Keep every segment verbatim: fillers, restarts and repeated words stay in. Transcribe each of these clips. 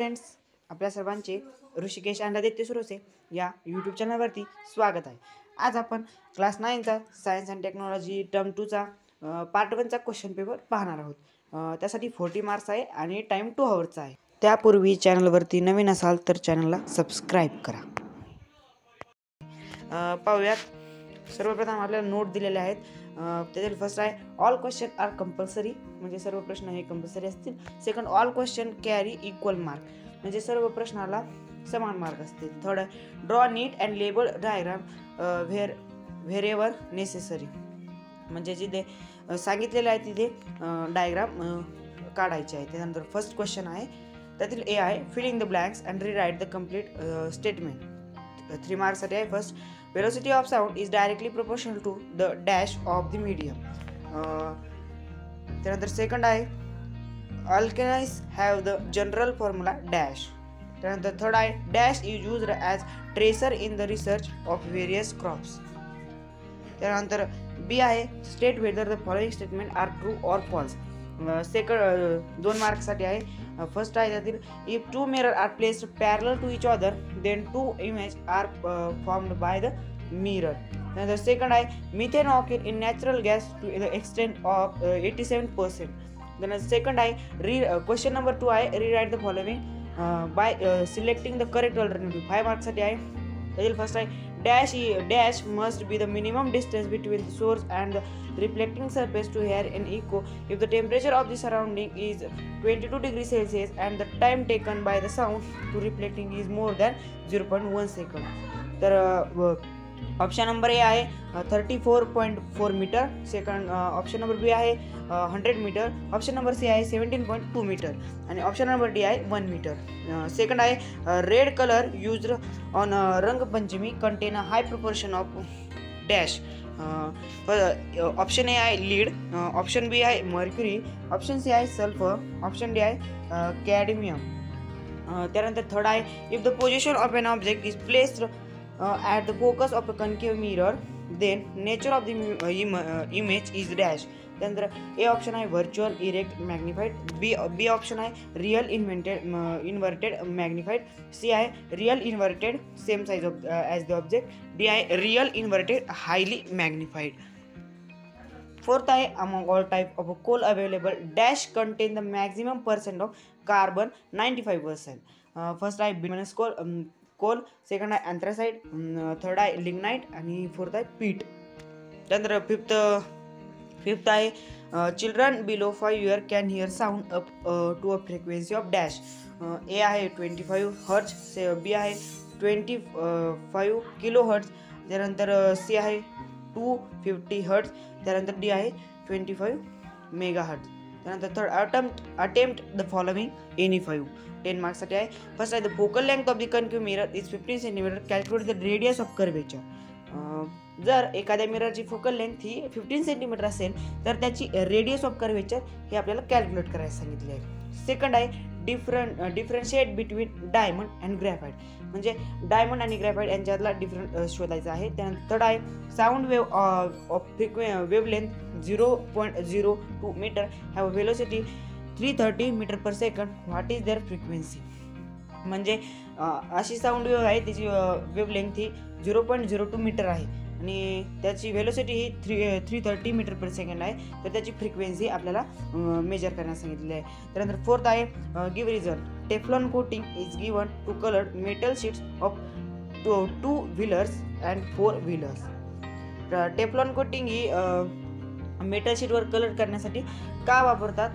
Friends आपल्या सर्वांचे ऋषिकेश आंध्यादित्य सुरोसे या यूट्यूब चॅनलवरती स्वागत आहे। आज आपण क्लास नाइनचा सायन्स अँड टेक्नॉलॉजी टर्म टूचा पार्ट वनचा क्वेश्चन पेपर पाहणार आहोत। त्यासाठी चाळीस मार्क्स आहे आणि टाइम टू आवर्सचा आहे। त्यापूर्वी चॅनलवरती नवीन असाल तर चॅनलला सबस्क्राइब करा। पाहूयात, सर्वप्रथम आपल्याला नोट दिलेले आहेत। त्यातील फर्स्ट आहे ऑल क्वेश्चन आर कंपल्सरी, म्हणजे सर्व प्रश्न हे कंपल्सरी असतील। Second, all question carry equal mark, म्हणजे सर्व प्रश्नाला समान मार्क असतील। Third, draw neat and label diagram where wherever necessary, म्हणजे जिथे सांगितलेलं आहे तिथे डायग्राम काढायचे आहे। त्यानंतर फर्स्ट क्वेश्चन आहे, त्यातील ए आहे filling the blanks and rewrite the complete statement. Three मार्क्ससाठी आहे। First, velocity of sound is directly proportional to the dash of the medium. त्यानंतर सेकंड आहे alkanes have the general formula dash. त्यानंतर third आहे dash is used as tracer in the research of various crops. त्यानंतर B आहे state whether the following statement are true or false. Second दोन मार्क्ससाठी आहे। First आहे त्यातील if two mirror are placed parallel to each other then two image are formed by the mirror. त्यानंतर second आहे methane occur in natural gas to the extent of eighty seven percent. त्यानंतर second आहे री question number two आहे rewrite the following by selecting the correct alternative. Five मार्क्ससाठी आहे। त्यातील first आहे dash dash must be the minimum distance between the source and the reflecting surface to hair in echo if the temperature of the surrounding is twenty two degree Celsius and the time taken by the sound to reflecting is more than zero point one second. तर option number A आहे thirty four point four metre. Second option number B आहे hundred metre. Option number C आहे seventeen point two metre आणि option number D आहे one metre. Second आहे red colour used on Rangpanchami contain a high proportion of dash. Option A आहे lead. Option B आहे mercury. Option C आहे sulphur. Option D आहे cadmium. त्यानंतर third आहे if the position of an object is placed at the focus of a concave mirror then nature of the image is dash. त्यानंतर A option आहे virtual erect magnified. B B option आहे real invented inverted magnified. C आहे real inverted same size of as the object. D आहे real inverted highly magnified. Fourth आहे among all type of coal available dash contain the maximum percent of carbon ninety five percent. First आहे bituminous coal coal. Second आहे anthracite. Third आहे lignite आणि fourth आहे peat. त्यानंतर fifth fifth आहे children below five year can hear sound up to a frequency of dash. A आहे twenty five hertz. से B आहे ट्वेंटी फाईव्ह किलो हर्ट्ज। त्यानंतर सी आहे टू फिफ्टी हर्ट्ज। त्यानंतर डी आहे ट्वेंटी फाईव्ह मेगा हर्ट्ज। त्यानंतर third attempt attempt the following any five. Ten मार्क्ससाठी आहे। फर्स्ट आहे the focal length of the concave mirror is fifteen centimetre calculate the radius of curvature. जर एखाद्या मिररची focal length ही fifteen centimetre असेल तर त्याची रेडियस ऑफ कर्वेचर हे आपल्याला कॅल्क्युलेट करायला सांगितले आहे। सेकंड आहे different differentiate between diamond and graphite, म्हणजे डायमंड आणि ग्रॅफाईट यांच्यातला डिफरंट शोधायचा आहे। त्यानंतर थर्ड आहे sound wave of फ्रिक्वे wavelength zero point zero two metre have velocity three thirty metre per second what is their frequency, म्हणजे अशी साऊंड वेव आहे त्याची वेवलेंथ ही zero point zero two metre आहे आणि त्याची व्हेलोसिटी ही three three thirty metre per second आहे। तर त्याची फ्रिक्वेन्सी आपल्याला मेजर करण्यास सांगितलेली आहे। त्यानंतर फोर्थ आहे give reason Teflon coating is given to coloured metal sheets of two two wheelers and four wheelers. तर टेफ्लॉन कोटिंग ही मेटल शीटवर कलर करण्यासाठी का वापरतात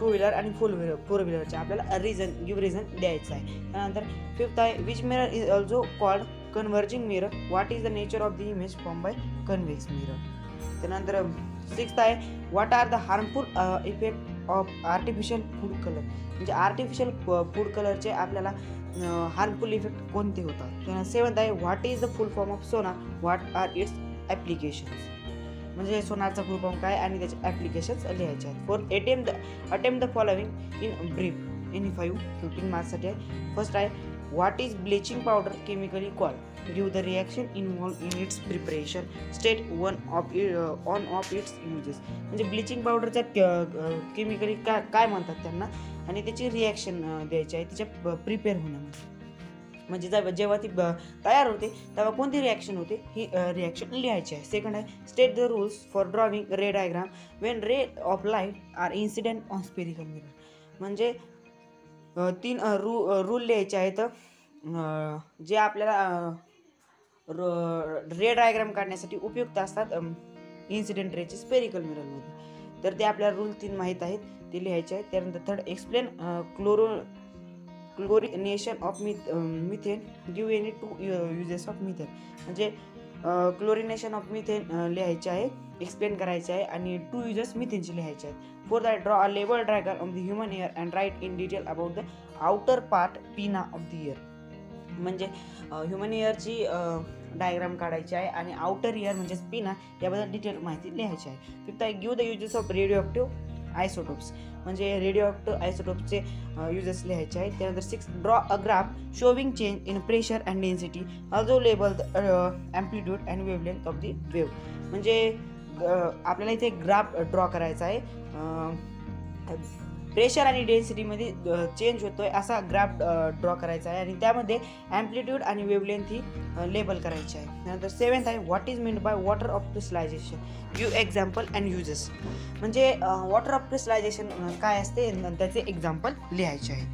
टू व्हीलर आणि फोर व्हीलर फोर व्हीलरचे आपल्याला रिझन गिव रिझन द्यायचं आहे। त्यानंतर फिफ्थ आहे which mirror is also called converging mirror what is the nature of the image form by convex mirror. त्यानंतर सिक्स्थ आहे what are the harmful effect of artificial food colour, म्हणजे artificial food कलरचे आपल्याला harmful effect कोणते होतात। त्यानंतर seventh आहे what is the full form of sonar what are its applications, म्हणजे सोनारचा फुल फॉर्म काय आणि त्याचे ॲप्लिकेशन्स लिहायचे आहेत। Fourth attempt the attempt the following in brief any five fifteen मार्क्ससाठी आहे। फर्स्ट आहे What is bleaching powder chemically called? Give the reaction involved in its preparation. State one of it, uh, one of its uses. म्हणजे bleaching पावडरच्या chemically काय काय म्हणतात त्यांना आणि त्याची रिॲक्शन द्यायची आहे तिच्या प्रिपेअर होण्यामध्ये. म्हणजे जेव्हा जेव्हा ती तयार होते तेव्हा कोणती रिॲक्शन होते ही रिॲक्शन लिहायची आहे. सेकंड आहे state the rules for drawing ray diagram when ray of light are incident on spherical mirror. म्हणजे तीन रू रूल लिहायचे आहेत जे आपल्याला रे डायग्राम काढण्यासाठी उपयुक्त असतात इन्सिडेंट रेचे स्पेरिकल मिररमध्ये. तर ते आपल्याला रूल तीन माहीत आहेत ते लिहायचे आहेत. त्यानंतर third explain chloro chlorination of meth methane give any two uses of methane. म्हणजे क्लोरिनेशन ऑफ मिथेन लिहायचे आहे एक्सप्लेन करायचे आहे आणि टू युजेस मिथेनचे लिहायचे आहेत. Four that draw a labelled diagram of the human ear and write in detail about the outer part pinna of the ear. म्हणजे ह्युमन इयरची डायग्राम काढायची आहे आणि आउटर इयर म्हणजे पिना याबद्दल डिटेल माहिती लिहायची आहे. फिफ्थ आहे give the uses of radioactive isotopes. म्हणजे रेडिओएक्टिव्ह आयसोटोप्सचे युजेस लिहायचे आहेत. त्यानंतर six draw a graph showing change in pressure and density also label amplitude and wavelength of the wave. म्हणजे आपल्याला इथे ग्राफ ड्रॉ करायचा आहे प्रेशर आणि डेन्सिटीमध्ये चेंज होतो आहे असा ग्राफ ड्रॉ करायचा आहे आणि त्यामध्ये ॲम्प्लिट्यूड आणि वेवलेंथ ही लेबल करायची आहे. त्यानंतर सेवन्थ आहे what is meant by water of crystallisation give example and uses. म्हणजे वॉटर ऑफ क्रिस्टलायझेशन काय असते त्याचे एक्झाम्पल लिहायचे आहे.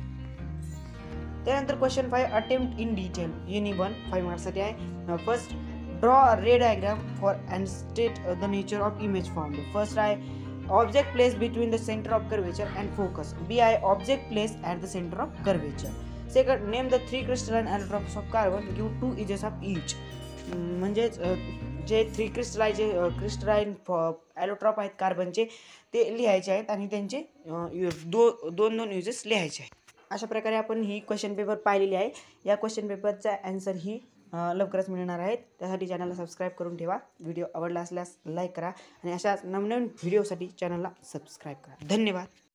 त्यानंतर question five attempt in detail युनि वन फाईव्ह मार्क्ससाठी आहे. First draw a ray diagram for and state the nature of image form. First आहे object place between the centre of curvature and focus. B I object place at the centre of curvature. Second name the three crystalline allotropes of carbon give two uses of each. म्हणजेच जे three क्रिस्टलाय जे crystalline अॅलॉट्रॉप आहेत कार्बनचे ते लिहायचे आहेत आणि त्यांचे दो दोन दोन युजेस लिहायचे आहेत. अशा प्रकारे आपण ही क्वेश्चन पेपर पाहिलेली आहे. या क्वेश्चन पेपरचा ॲन्सर ही लवकरच मिळणार आहेत. त्यासाठी चॅनलला सबस्क्राईब करून ठेवा. व्हिडिओ आवडला असल्यास लाईक करा आणि अशाच नवनवीन व्हिडिओसाठी चॅनलला सबस्क्राईब करा. धन्यवाद.